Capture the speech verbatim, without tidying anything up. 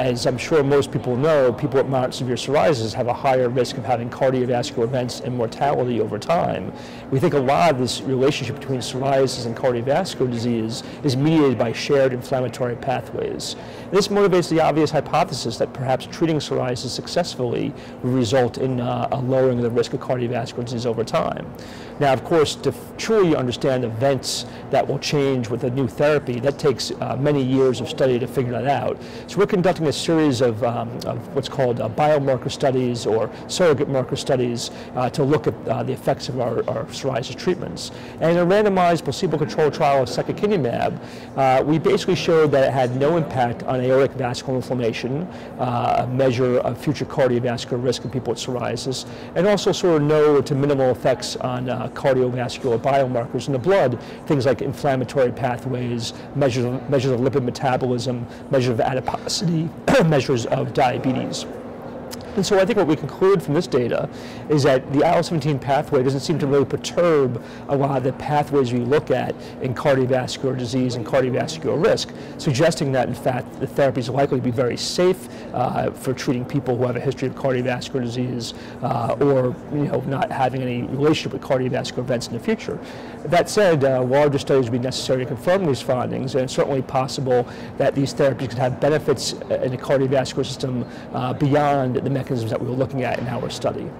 As I'm sure most people know, people with moderate severe psoriasis have a higher risk of having cardiovascular events and mortality over time. We think a lot of this relationship between psoriasis and cardiovascular disease is mediated by shared inflammatory pathways. This motivates the obvious hypothesis that perhaps treating psoriasis successfully will result in uh, a lowering of the risk of cardiovascular disease over time. Now, of course, to truly understand events that will change with a new therapy, that takes uh, many years of study to figure that out. So we're conducting a series of, um, of what's called uh, biomarker studies or surrogate marker studies uh, to look at uh, the effects of our, our psoriasis treatments. And in a randomized placebo-controlled trial of secukinumab, uh, we basically showed that it had no impact on aortic vascular inflammation, uh, a measure of future cardiovascular risk in people with psoriasis, and also sort of no to minimal effects on uh, cardiovascular biomarkers in the blood, things like inflammatory pathways, measures of, measures of lipid metabolism, measures of adiposity, measures of diabetes. And so I think what we conclude from this data is that the I L seventeen pathway doesn't seem to really perturb a lot of the pathways we look at in cardiovascular disease and cardiovascular risk, suggesting that, in fact, the therapy is likely to be very safe uh, for treating people who have a history of cardiovascular disease uh, or, you know, not having any relationship with cardiovascular events in the future. That said, uh, larger studies would be necessary to confirm these findings, and it's certainly possible that these therapies could have benefits in the cardiovascular system uh, beyond the mechanisms that we were looking at in our study.